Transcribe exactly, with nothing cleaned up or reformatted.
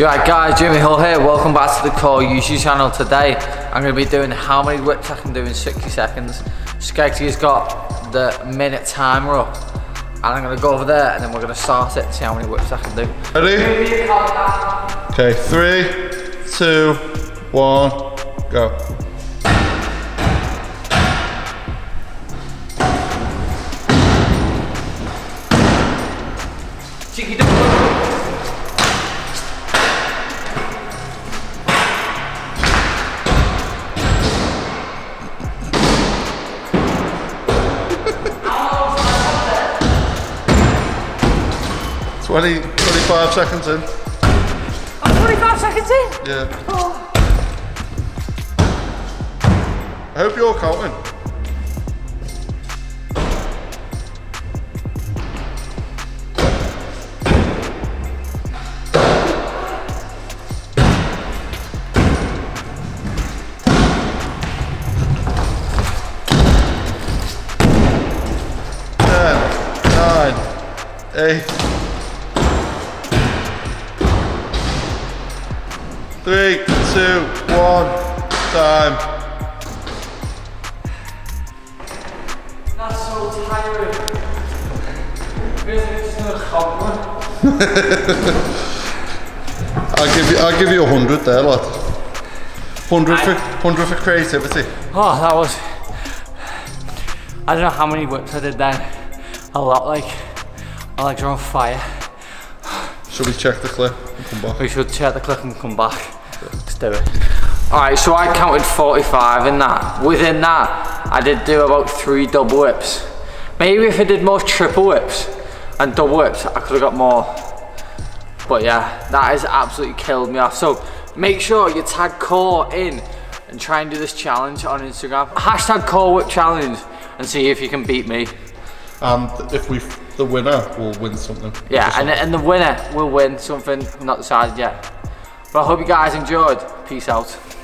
You're right guys, Jimmy Hill here, welcome back to the Core YouTube channel. Today I'm going to be doing how many whips I can do in sixty seconds. Skegty has got the minute timer up and I'm going to go over there and then we're going to start it, see how many whips I can do. Ready? Okay, three, two, one, go. twenty, twenty-five seconds in. I'm twenty-five seconds in? Yeah. Oh. I hope you're counting. ten, nine, eight, three, two, one, time. That's so tiring. I'll give you I'll give you a hundred there, lad. Hundred for hundred for creativity. Oh, that was, I don't know how many whips I did then. A lot, like my legs are on fire. Should we check the clip and come back? We should check the clip and come back. Let's do it. Alright, so I counted forty-five in that. Within that, I did do about three double whips. Maybe if I did more triple whips and double whips, I could have got more. But yeah, that has absolutely killed me off. So make sure you tag Core in and try and do this challenge on Instagram. Hashtag Core Whip Challenge and see if you can beat me. And if we, the winner will win something. Yeah, something. And, and the winner will win something. I'm not decided yet. But I hope you guys enjoyed. Peace out.